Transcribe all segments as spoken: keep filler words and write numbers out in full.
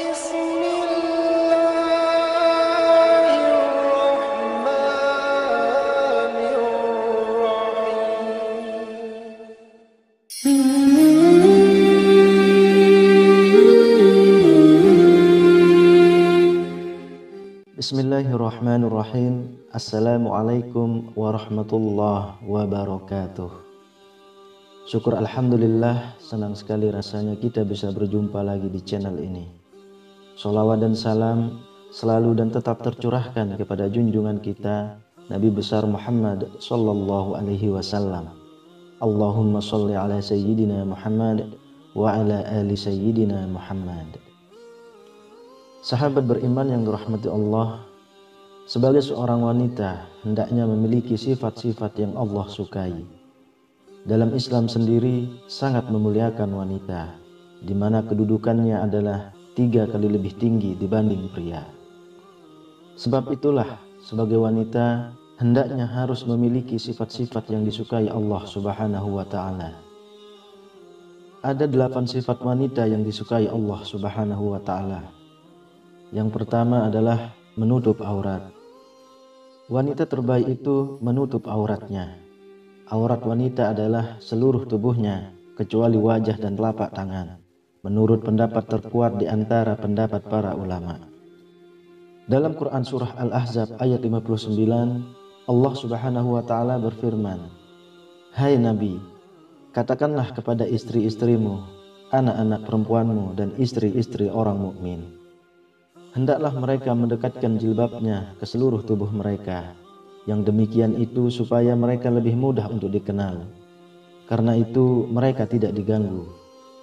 Bismillahirrahmanirrahim. Assalamualaikum warahmatullahi wabarakatuh. Syukur alhamdulillah, senang sekali rasanya kita bisa berjumpa lagi di channel ini. Sholawat dan salam selalu dan tetap tercurahkan kepada junjungan kita Nabi besar Muhammad Shallallahu Alaihi Wasallam. Allahumma salli ala Sayyidina Muhammad wa ala ali Sayyidina Muhammad. Sahabat beriman yang dirahmati Allah, sebagai seorang wanita hendaknya memiliki sifat-sifat yang Allah sukai. Dalam Islam sendiri sangat memuliakan wanita, di mana kedudukannya adalah tiga kali lebih tinggi dibanding pria. Sebab itulah sebagai wanita hendaknya harus memiliki sifat-sifat yang disukai Allah Subhanahu wa Ta'ala. Ada delapan sifat wanita yang disukai Allah Subhanahu wa Ta'ala. Yang pertama adalah menutup aurat. Wanita terbaik itu menutup auratnya. Aurat wanita adalah seluruh tubuhnya, kecuali wajah dan telapak tangan, menurut pendapat terkuat di antara pendapat para ulama. Dalam Quran Surah Al-Ahzab ayat lima puluh sembilan, Allah Subhanahu wa Ta'ala berfirman, "Hai Nabi, katakanlah kepada istri-istrimu, anak-anak perempuanmu, dan istri-istri orang mukmin. Hendaklah mereka mendekatkan jilbabnya ke seluruh tubuh mereka. Yang demikian itu supaya mereka lebih mudah untuk dikenal. Karena itu mereka tidak diganggu.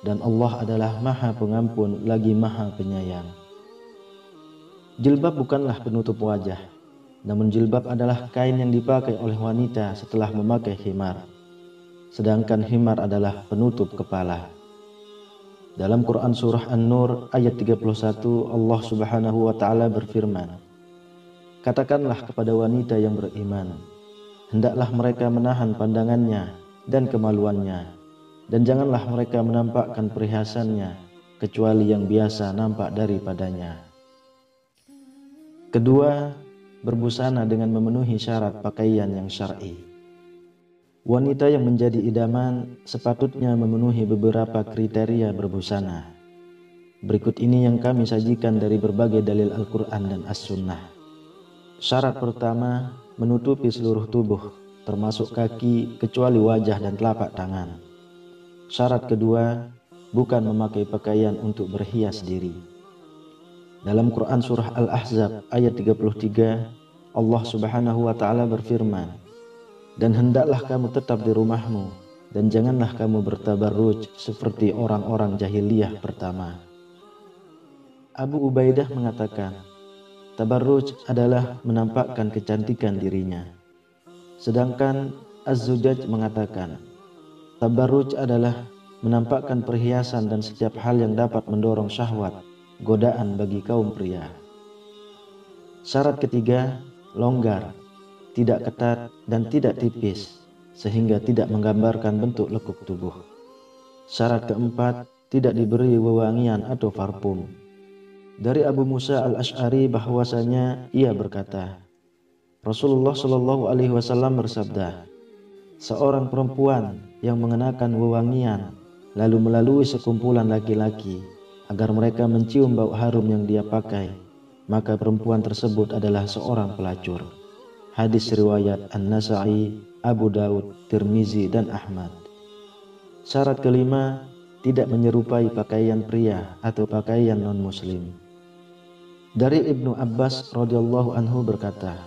Dan Allah adalah Maha Pengampun lagi Maha Penyayang." Jilbab bukanlah penutup wajah, namun jilbab adalah kain yang dipakai oleh wanita setelah memakai himar. Sedangkan himar adalah penutup kepala. Dalam Quran Surah An-Nur ayat tiga puluh satu, Allah Subhanahu wa Ta'ala berfirman, "Katakanlah kepada wanita yang beriman, hendaklah mereka menahan pandangannya dan kemaluannya, dan janganlah mereka menampakkan perhiasannya, kecuali yang biasa nampak daripadanya." Kedua, berbusana dengan memenuhi syarat pakaian yang syar'i. Wanita yang menjadi idaman sepatutnya memenuhi beberapa kriteria berbusana. Berikut ini yang kami sajikan dari berbagai dalil Al-Quran dan As-Sunnah. Syarat pertama, menutupi seluruh tubuh, termasuk kaki, kecuali wajah dan telapak tangan. Syarat kedua, bukan memakai pakaian untuk berhias diri. Dalam Quran Surah Al-Ahzab ayat tiga puluh tiga, Allah Subhanahu wa Ta'ala berfirman, "Dan hendaklah kamu tetap di rumahmu, dan janganlah kamu bertabarruj seperti orang-orang jahiliyah pertama." Abu Ubaidah mengatakan, tabarruj adalah menampakkan kecantikan dirinya. Sedangkan Az-Zujaj mengatakan, tabarruj adalah menampakkan perhiasan dan setiap hal yang dapat mendorong syahwat, godaan bagi kaum pria. Syarat ketiga, longgar, tidak ketat dan tidak tipis, sehingga tidak menggambarkan bentuk lekuk tubuh. Syarat keempat, tidak diberi wewangian atau parfum. Dari Abu Musa al Ash'ari bahwasanya ia berkata, Rasulullah Shallallahu Alaihi Wasallam bersabda, "Seorang perempuan yang mengenakan wewangian lalu melalui sekumpulan laki-laki agar mereka mencium bau harum yang dia pakai, maka perempuan tersebut adalah seorang pelacur." Hadis riwayat An-Nasa'i, Abu Daud, Tirmizi, dan Ahmad. Syarat kelima, tidak menyerupai pakaian pria atau pakaian non-muslim. Dari Ibnu Abbas radhiyallahu anhu berkata,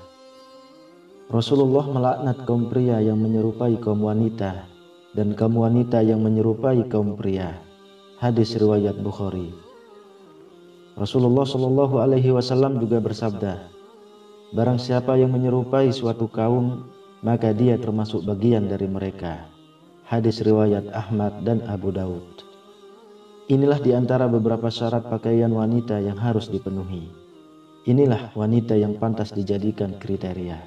Rasulullah melaknat kaum pria yang menyerupai kaum wanita dan kaum wanita yang menyerupai kaum pria. Hadis riwayat Bukhari. Rasulullah Shallallahu Alaihi Wasallam juga bersabda, "Barang siapa yang menyerupai suatu kaum, maka dia termasuk bagian dari mereka." Hadis riwayat Ahmad dan Abu Daud. Inilah diantara beberapa syarat pakaian wanita yang harus dipenuhi. Inilah wanita yang pantas dijadikan kriteria.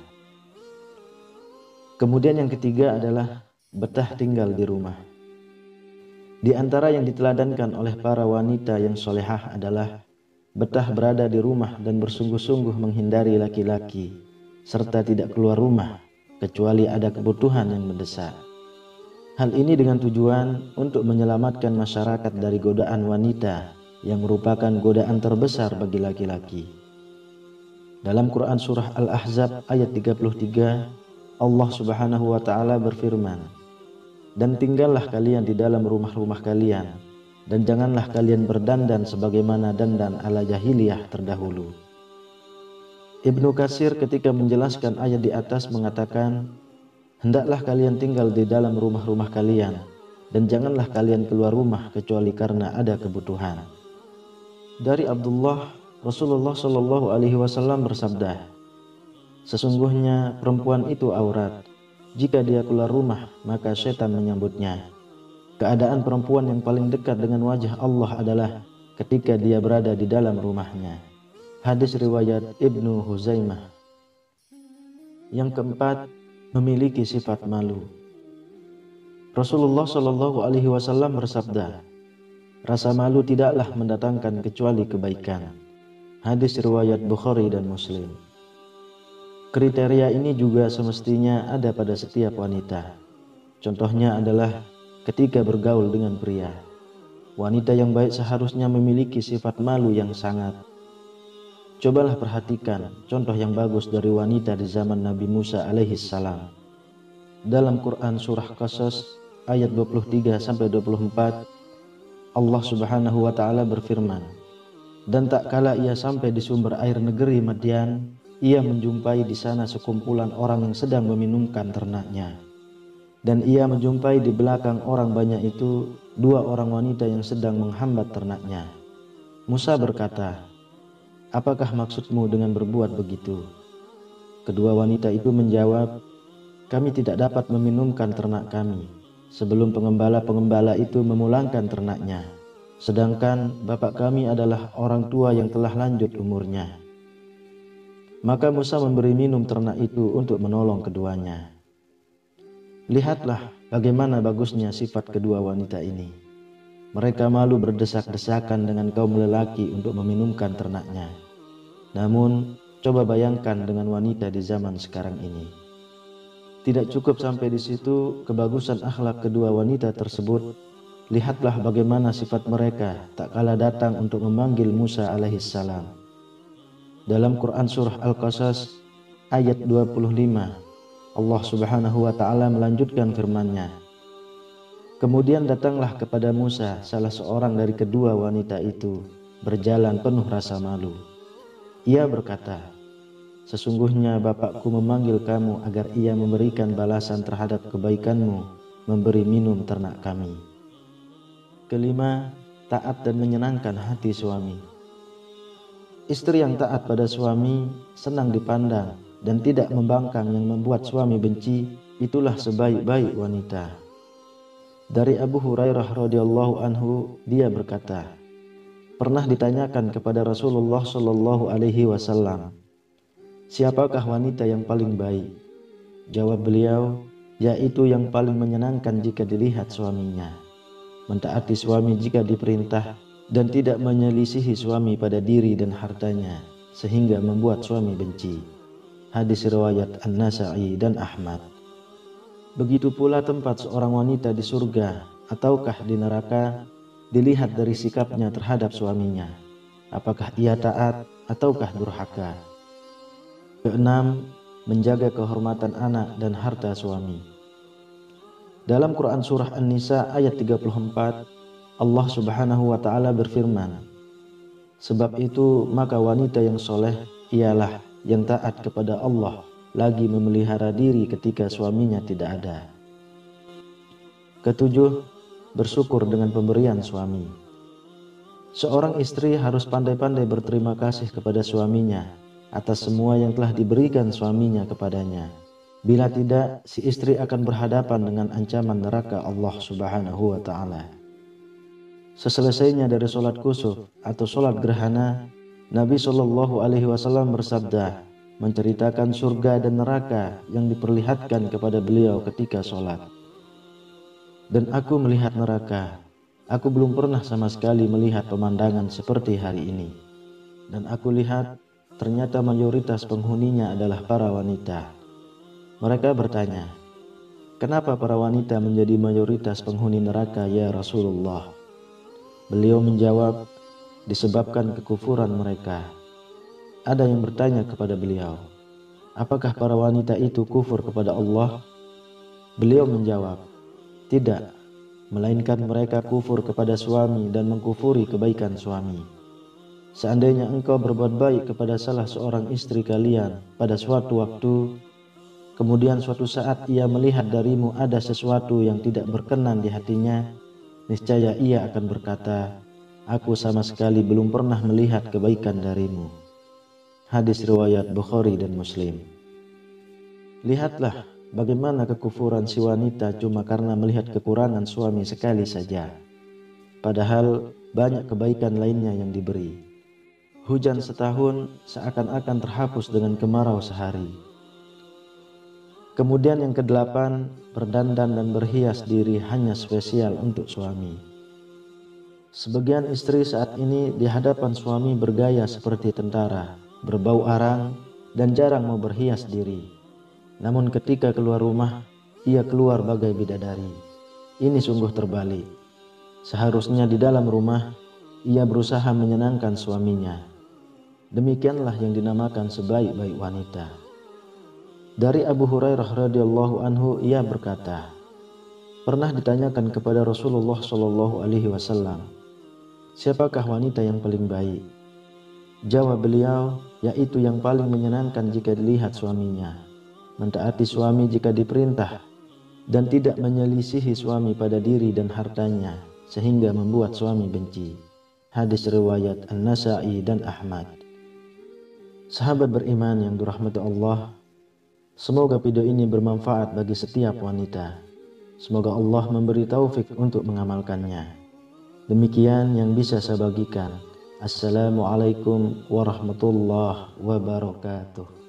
Kemudian yang ketiga adalah betah tinggal di rumah. Di antara yang diteladankan oleh para wanita yang solehah adalah betah berada di rumah dan bersungguh-sungguh menghindari laki-laki, serta tidak keluar rumah kecuali ada kebutuhan yang mendesak. Hal ini dengan tujuan untuk menyelamatkan masyarakat dari godaan wanita yang merupakan godaan terbesar bagi laki-laki. Dalam Quran surah Al-Ahzab ayat tiga puluh tiga, Allah Subhanahu wa Ta'ala berfirman, "Dan tinggallah kalian di dalam rumah-rumah kalian, dan janganlah kalian berdandan sebagaimana dandan ala jahiliyah terdahulu." Ibnu Katsir ketika menjelaskan ayat di atas mengatakan, "Hendaklah kalian tinggal di dalam rumah-rumah kalian, dan janganlah kalian keluar rumah kecuali karena ada kebutuhan." Dari Abdullah, Rasulullah Shallallahu Alaihi Wasallam bersabda, "Sesungguhnya perempuan itu aurat. Jika dia keluar rumah, maka setan menyambutnya. Keadaan perempuan yang paling dekat dengan wajah Allah adalah ketika dia berada di dalam rumahnya." Hadis riwayat Ibnu Huzaimah. Yang keempat, memiliki sifat malu. Rasulullah Shallallahu Alaihi Wasallam bersabda, "Rasa malu tidaklah mendatangkan kecuali kebaikan." Hadis riwayat Bukhari dan Muslim. Kriteria ini juga semestinya ada pada setiap wanita. Contohnya adalah ketika bergaul dengan pria. Wanita yang baik seharusnya memiliki sifat malu yang sangat. Cobalah perhatikan contoh yang bagus dari wanita di zaman Nabi Musa Alaihissalam. Dalam Quran surah Qasas ayat dua puluh tiga sampai dua puluh empat, Allah Subhanahu wa Ta'ala berfirman, "Dan tak kala ia sampai di sumber air negeri Madian, ia menjumpai di sana sekumpulan orang yang sedang meminumkan ternaknya. Dan ia menjumpai di belakang orang banyak itu dua orang wanita yang sedang menghambat ternaknya. Musa berkata, 'Apakah maksudmu dengan berbuat begitu?' Kedua wanita itu menjawab, 'Kami tidak dapat meminumkan ternak kami sebelum pengembala-pengembala itu memulangkan ternaknya. Sedangkan bapak kami adalah orang tua yang telah lanjut umurnya.' Maka Musa memberi minum ternak itu untuk menolong keduanya." Lihatlah bagaimana bagusnya sifat kedua wanita ini. Mereka malu berdesak-desakan dengan kaum lelaki untuk meminumkan ternaknya. Namun, coba bayangkan dengan wanita di zaman sekarang ini. Tidak cukup sampai di situ kebagusan akhlak kedua wanita tersebut. Lihatlah bagaimana sifat mereka tak kala datang untuk memanggil Musa Alaihissalam. Dalam Quran surah Al-Qasas ayat dua puluh lima, Allah Subhanahu wa Ta'ala melanjutkan firman-Nya, "Kemudian datanglah kepada Musa salah seorang dari kedua wanita itu, berjalan penuh rasa malu. Ia berkata, 'Sesungguhnya bapakku memanggil kamu agar ia memberikan balasan terhadap kebaikanmu, memberi minum ternak kami.'" Kelima, taat dan menyenangkan hati suami. Istri yang taat pada suami, senang dipandang, dan tidak membangkang yang membuat suami benci, itulah sebaik-baik wanita. Dari Abu Hurairah radhiyallahu anhu, dia berkata, pernah ditanyakan kepada Rasulullah Shallallahu Alaihi Wasallam, "Siapakah wanita yang paling baik?" Jawab beliau, "Yaitu yang paling menyenangkan jika dilihat suaminya, mentaati suami jika diperintah, dan tidak menyelisihi suami pada diri dan hartanya sehingga membuat suami benci." Hadis riwayat An-Nasa'i dan Ahmad. Begitu pula tempat seorang wanita di surga ataukah di neraka dilihat dari sikapnya terhadap suaminya. Apakah ia taat ataukah durhaka? Keenam, menjaga kehormatan anak dan harta suami. Dalam Quran surah An-Nisa ayat tiga puluh empat, Allah Subhanahu wa Ta'ala berfirman, "Sebab itu maka wanita yang soleh ialah yang taat kepada Allah lagi memelihara diri ketika suaminya tidak ada." Ketujuh, bersyukur dengan pemberian suami. Seorang istri harus pandai-pandai berterima kasih kepada suaminya atas semua yang telah diberikan suaminya kepadanya. Bila tidak, si istri akan berhadapan dengan ancaman neraka Allah Subhanahu wa Ta'ala. Seselesainya dari sholat kusuf atau sholat gerhana, Nabi Shallallahu Alaihi Wasallam bersabda menceritakan surga dan neraka yang diperlihatkan kepada beliau ketika sholat. "Dan aku melihat neraka. Aku belum pernah sama sekali melihat pemandangan seperti hari ini. dan aku lihat ternyata mayoritas penghuninya adalah para wanita. Mereka bertanya, "Kenapa para wanita menjadi mayoritas penghuni neraka ya Rasulullah?" Beliau menjawab, "Disebabkan kekufuran mereka." Ada yang bertanya kepada beliau, "Apakah para wanita itu kufur kepada Allah?" Beliau menjawab, "Tidak, melainkan mereka kufur kepada suami dan mengkufuri kebaikan suami. Seandainya engkau berbuat baik kepada salah seorang istri kalian pada suatu waktu, kemudian suatu saat ia melihat darimu ada sesuatu yang tidak berkenan di hatinya, niscaya ia akan berkata, 'Aku sama sekali belum pernah melihat kebaikan darimu.'" Hadis riwayat Bukhari dan Muslim. Lihatlah bagaimana kekufuran si wanita cuma karena melihat kekurangan suami sekali saja. Padahal banyak kebaikan lainnya yang diberi. Hujan setahun seakan-akan terhapus dengan kemarau sehari. Kemudian yang kedelapan, berdandan dan berhias diri hanya spesial untuk suami. Sebagian istri saat ini di hadapan suami bergaya seperti tentara, berbau arang, dan jarang mau berhias diri. Namun ketika keluar rumah, ia keluar bagai bidadari. Ini sungguh terbalik. Seharusnya di dalam rumah, ia berusaha menyenangkan suaminya. Demikianlah yang dinamakan sebaik-baik wanita. Dari Abu Hurairah radhiyallahu anhu ia berkata, pernah ditanyakan kepada Rasulullah Shallallahu Alaihi Wasallam, siapakah wanita yang paling baik? Jawab beliau, yaitu yang paling menyenangkan jika dilihat suaminya, mentaati suami jika diperintah, dan tidak menyelisihi suami pada diri dan hartanya sehingga membuat suami benci. Hadis riwayat An-Nasa'i dan Ahmad. Sahabat beriman yang dirahmati Allah, semoga video ini bermanfaat bagi setiap wanita. Semoga Allah memberi taufik untuk mengamalkannya. Demikian yang bisa saya bagikan. Assalamualaikum warahmatullahi wabarakatuh.